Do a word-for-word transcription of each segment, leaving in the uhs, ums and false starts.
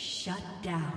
Shut down.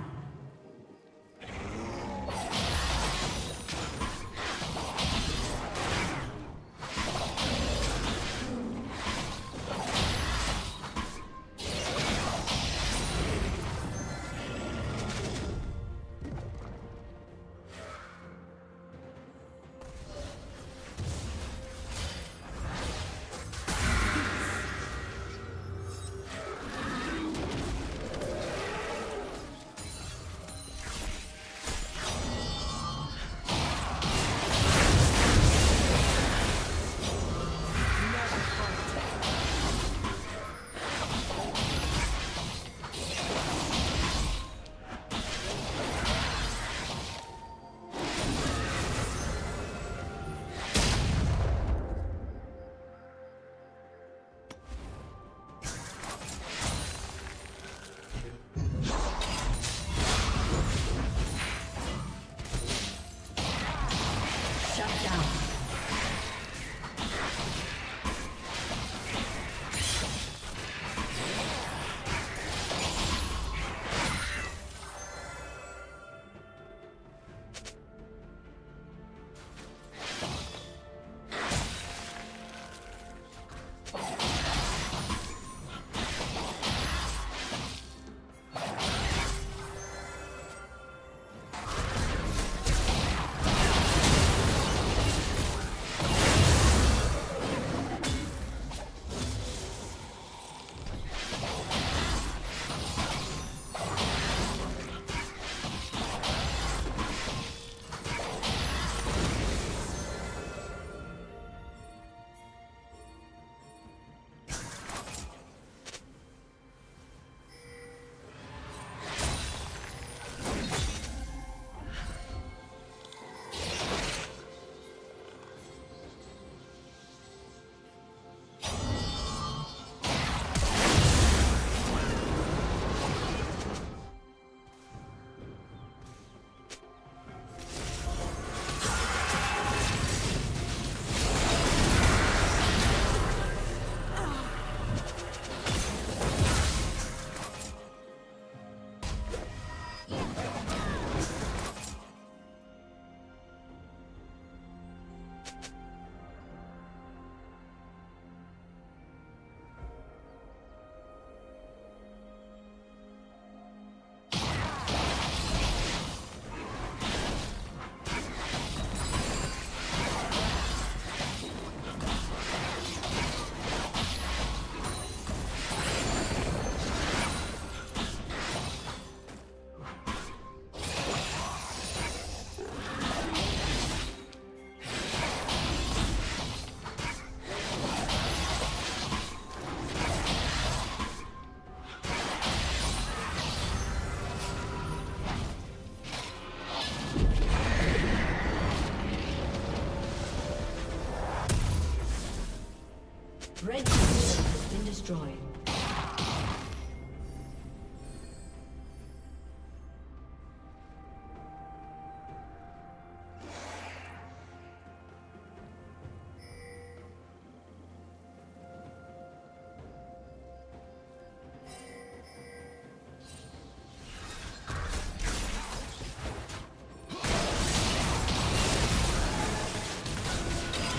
Red team has been destroyed.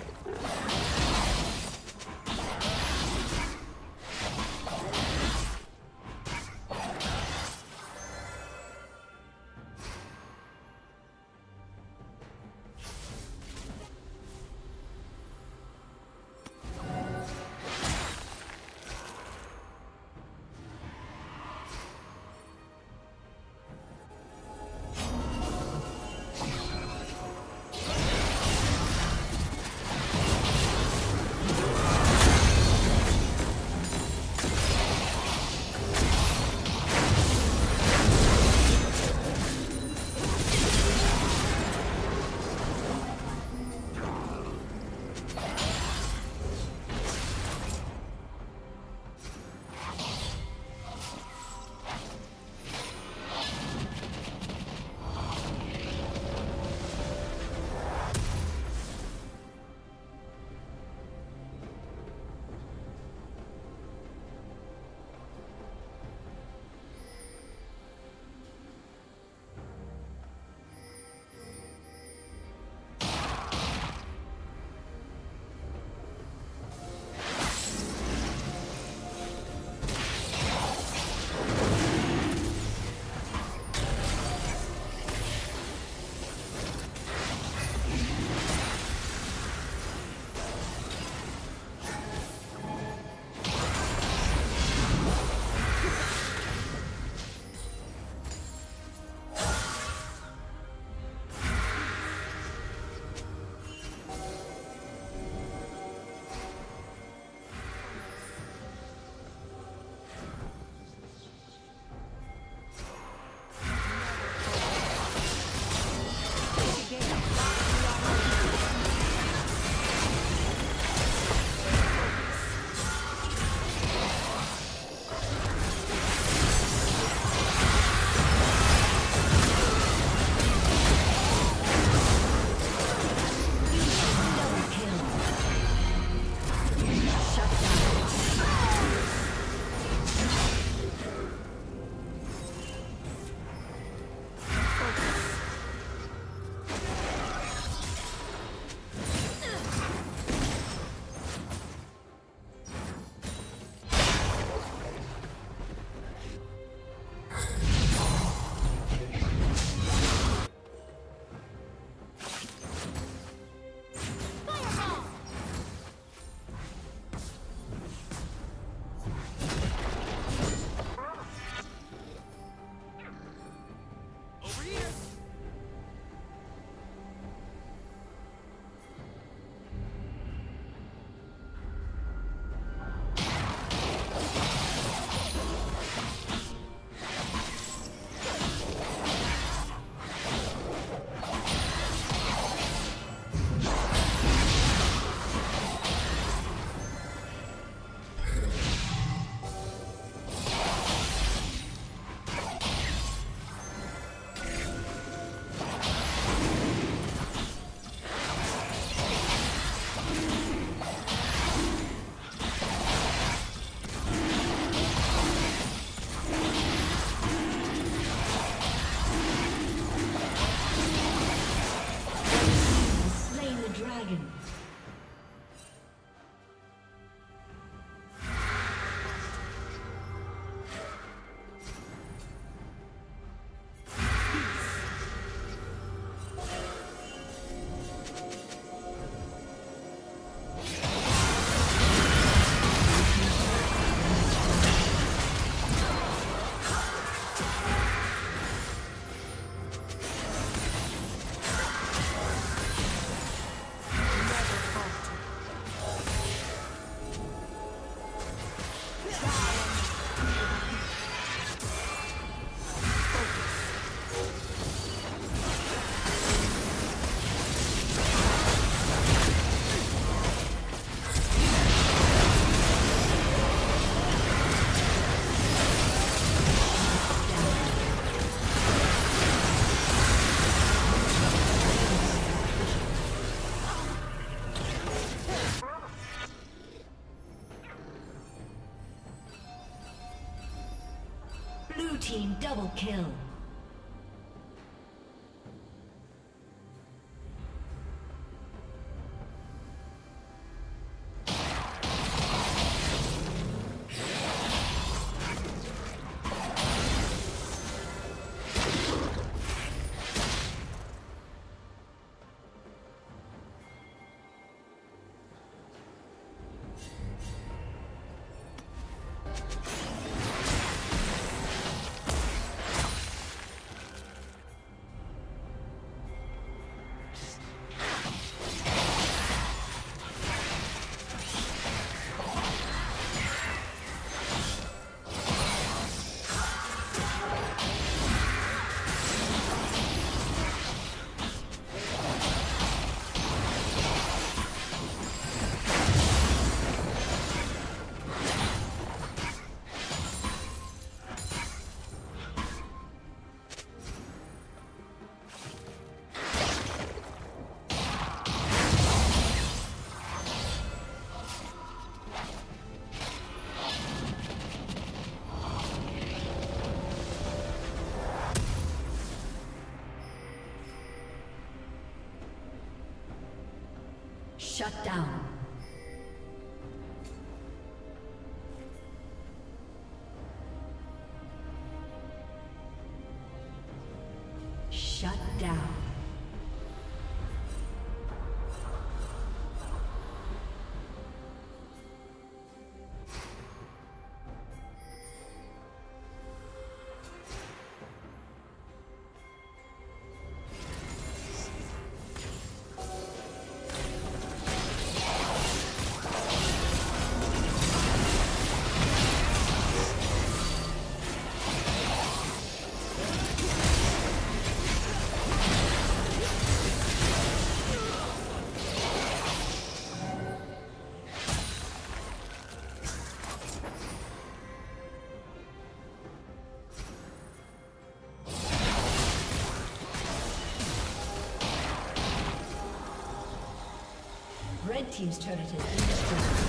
team double kill. Shut down. Shut down. Red team's turret has been destroyed.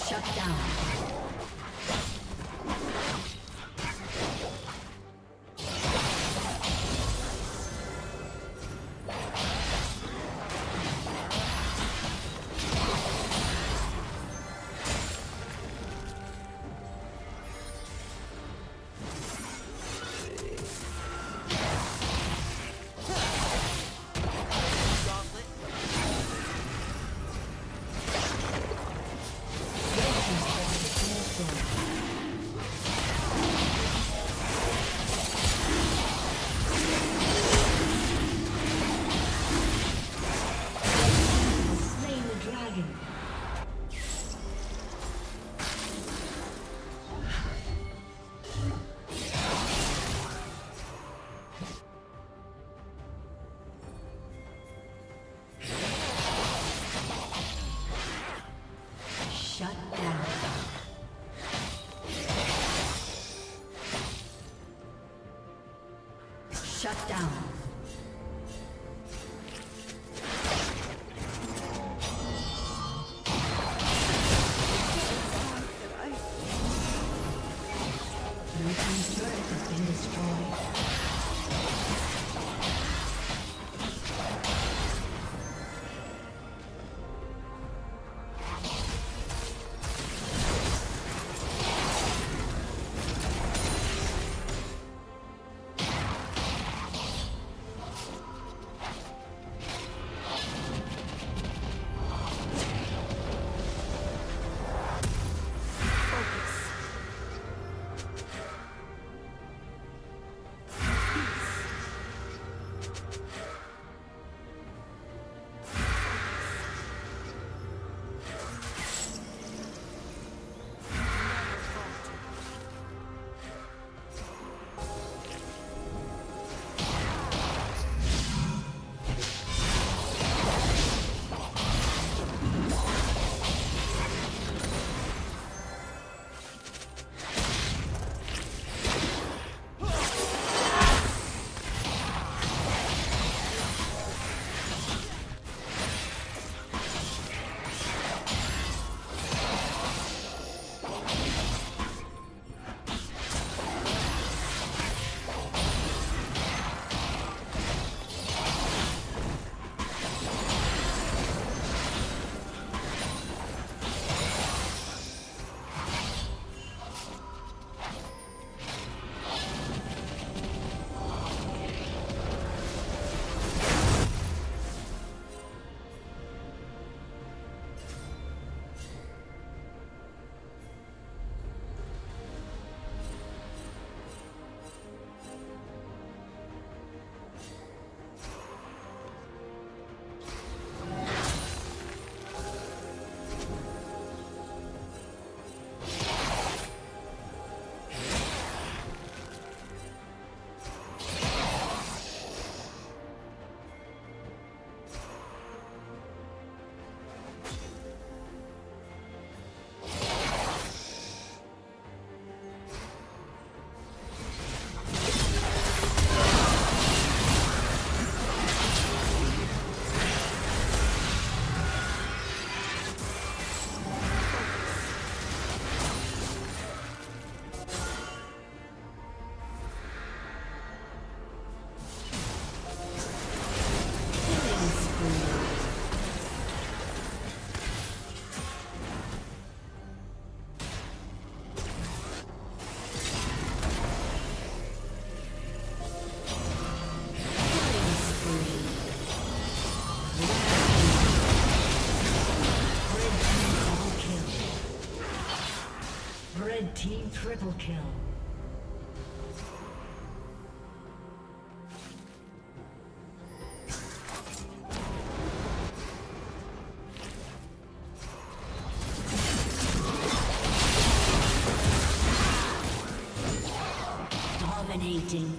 Shut down. Red team triple kill. Dominating.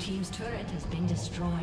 Team's turret has been destroyed.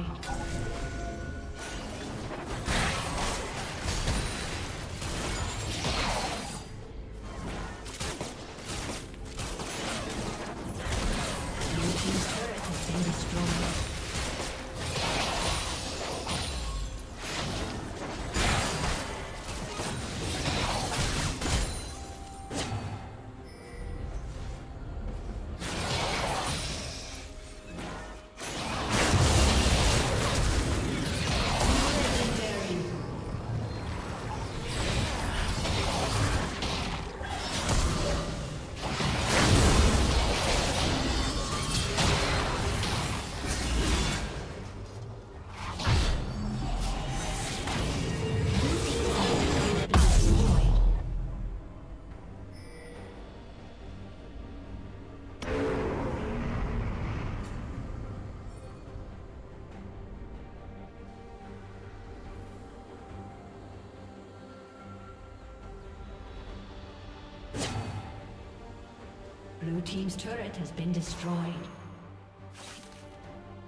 Blue team's turret has been destroyed.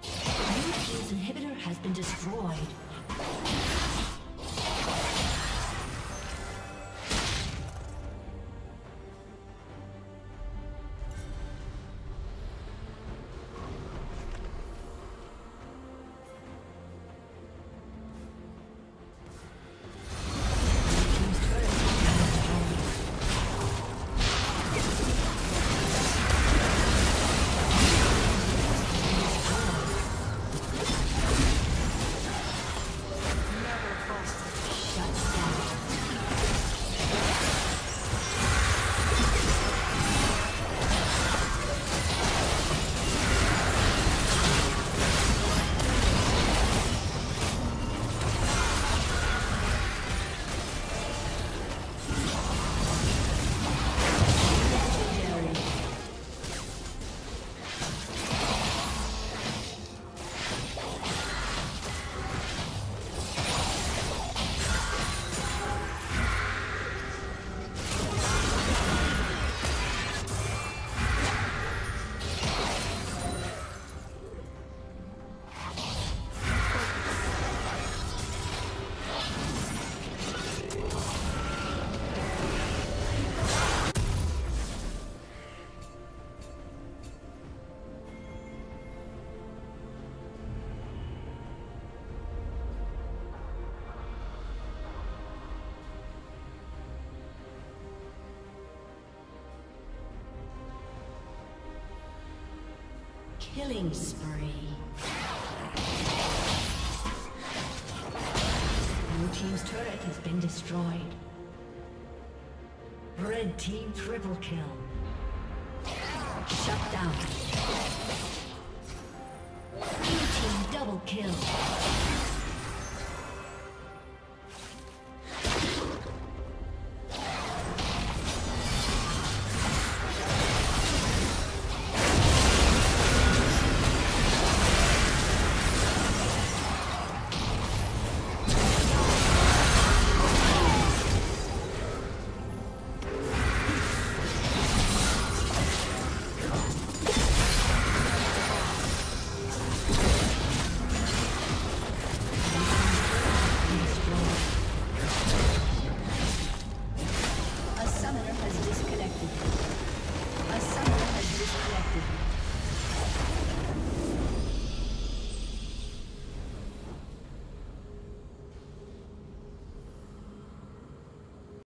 Blue team's inhibitor has been destroyed. Killing spree. Blue team's turret has been destroyed. Red team triple kill. Shut down. Blue team double kill.